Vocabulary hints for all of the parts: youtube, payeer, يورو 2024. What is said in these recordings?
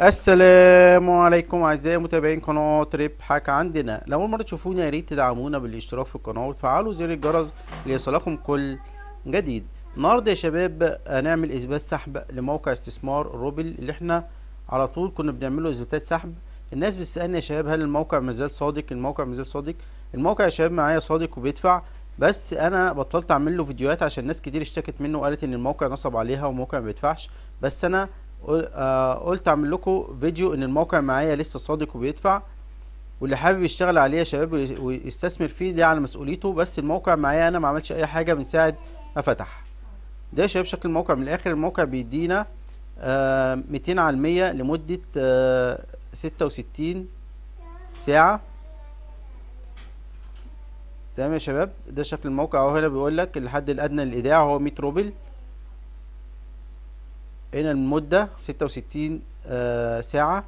السلام عليكم اعزائي متابعين قناه ربحك. عندنا لأول مرة تشوفونا يا ريت تدعمونا بالاشتراك في القناه وتفعلوا زر الجرس ليصلكم كل جديد. النهارده يا شباب هنعمل اثبات سحب لموقع استثمار روبل اللي احنا على طول كنا بنعمله اثباتات سحب. الناس بتسالني يا شباب هل الموقع مازال صادق؟ الموقع مازال صادق. الموقع يا شباب معايا صادق وبيدفع، بس انا بطلت اعمل له فيديوهات عشان ناس كتير اشتكت منه وقالت ان الموقع نصب عليها والموقع ما بيدفعش، بس انا قلت اعمل لكم فيديو ان الموقع معايا لسه صادق وبيدفع، واللي حابب يشتغل عليه يا شباب ويستثمر فيه ده على مسؤوليته، بس الموقع معايا انا ما عملتش اي حاجه من ساعه ما فتح. ده يا شباب شكل الموقع من الاخر. الموقع بيدينا 200% لمده 66 ساعه. تمام يا شباب، ده شكل الموقع اهو. هنا بيقول لك الحد الادنى للايداع هو 100 روبل، هنا المدة 66 ساعة،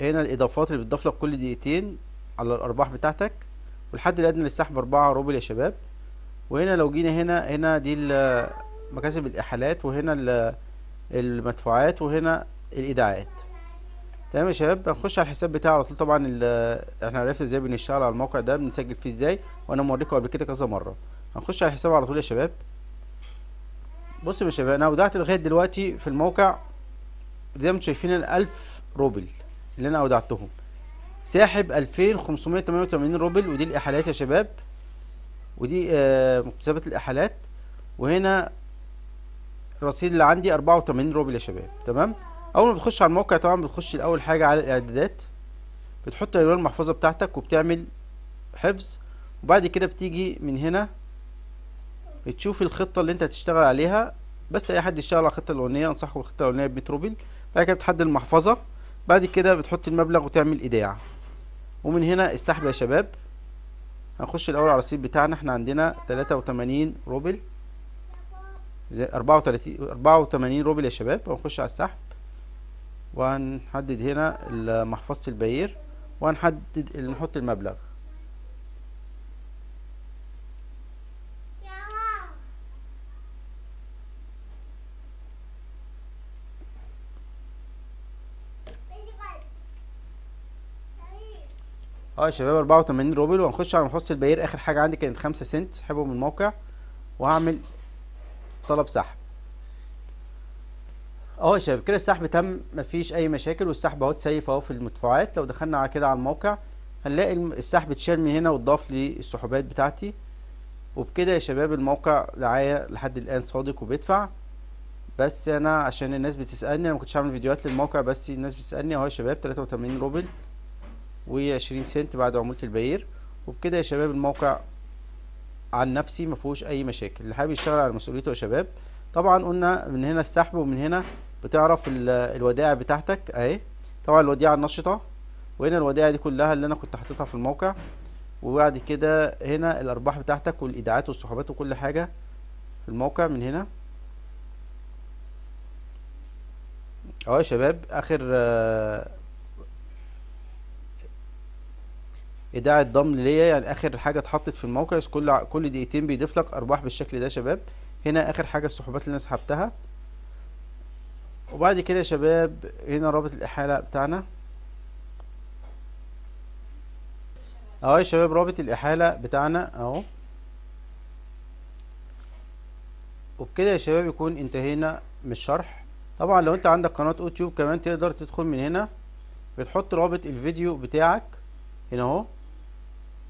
هنا الإضافات اللي بتضاف لك كل دقيقتين على الأرباح بتاعتك، والحد الأدنى للسحب 4 روبل يا شباب. وهنا لو جينا هنا دي مكاسب الإحالات، وهنا المدفوعات، وهنا الإيداعات. تمام يا شباب، هنخش على الحساب بتاعي على طول. طبعا احنا عرفنا ازاي بنشتغل على الموقع ده، بنسجل فيه ازاي، وأنا موريكم قبل كده كذا مرة. هنخش على الحساب على طول يا شباب. بصوا يا شباب، انا اودعت لغايه دلوقتي في الموقع زي ما انتم شايفين 1000 روبل اللي انا اودعتهم، ساحب 2588 روبل، ودي الاحالات يا شباب، ودي مكتسبات الاحالات، وهنا الرصيد اللي عندي 84 روبل يا شباب. تمام، اول ما بتخش على الموقع طبعا بتخش الاول حاجه على الاعدادات، بتحط الوان المحفظه بتاعتك وبتعمل حفظ، وبعد كده بتيجي من هنا بتشوف الخطه اللي انت هتشتغل عليها. بس اي حد يشتغل على الخطه الاولانيه، انصحكم بالخطه الاولانيه ب 100 روبل. بعد كده بتحدد المحفظه، بعد كده بتحط المبلغ وتعمل ايداع، ومن هنا السحب يا شباب. هنخش الاول على الرصيد بتاعنا، احنا عندنا 83 روبل، 84 روبل يا شباب. هنخش على السحب وهنحدد هنا محفظه الباير، وهنحدد نحط المبلغ. يا شباب 84 روبل، وهنخش على محفظة الباير. اخر حاجة عندي كانت 5 سنت، سحبهم من الموقع وهعمل طلب سحب. يا شباب كده السحب تم، مفيش اي مشاكل، والسحب اهو اتسيف اهو في المدفوعات. لو دخلنا على كده على الموقع هنلاقي السحب اتشال من هنا واتضاف للسحوبات بتاعتي. وبكده يا شباب الموقع دعاية لحد الان صادق وبيدفع. بس انا عشان الناس بتسألني، انا مكنتش هعمل فيديوهات للموقع، بس الناس بتسألني اهو يا شباب 83 روبل و20 سنت بعد عمولة الباير. وبكده يا شباب الموقع عن نفسي مفيهوش اي مشاكل، اللي حابب يشتغل على مسؤوليته يا شباب. طبعا قلنا من هنا السحب، ومن هنا بتعرف الودائع بتاعتك اهي، طبعا الوديعة النشطة، وهنا الودائع دي كلها اللي انا كنت حاططها في الموقع، وبعد كده هنا الارباح بتاعتك والايداعات والسحوبات وكل حاجة في الموقع من هنا اهو يا شباب. اخر ايداع الضم ليا، يعني اخر حاجه اتحطت في الموقع، كل دقيقتين بيضيف لك ارباح بالشكل ده يا شباب. هنا اخر حاجه السحوبات اللي انا سحبتها، وبعد كده يا شباب هنا رابط الاحاله بتاعنا اهو يا شباب. رابط الاحاله بتاعنا اهو. وبكده يا شباب يكون انتهينا من الشرح. طبعا لو انت عندك قناه يوتيوب كمان تقدر تدخل من هنا، بتحط رابط الفيديو بتاعك هنا اهو،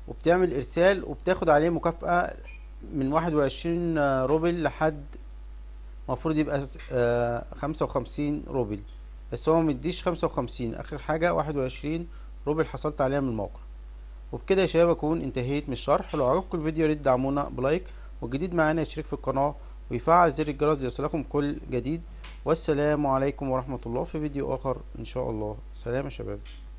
وبتعمل ارسال، وبتاخد عليه مكافأة من 21 روبل لحد المفروض يبقى 55 روبل، بس هو مديش 55، اخر حاجة 21 روبل حصلت عليها من الموقع. وبكده يا شباب اكون انتهيت من الشرح. لو عجبكم الفيديو يا ريت تدعمونا بلايك، والجديد معانا يشترك في القناة ويفعل زر الجرس ليصلكم كل جديد. والسلام عليكم ورحمة الله، في فيديو اخر ان شاء الله. سلام يا شباب.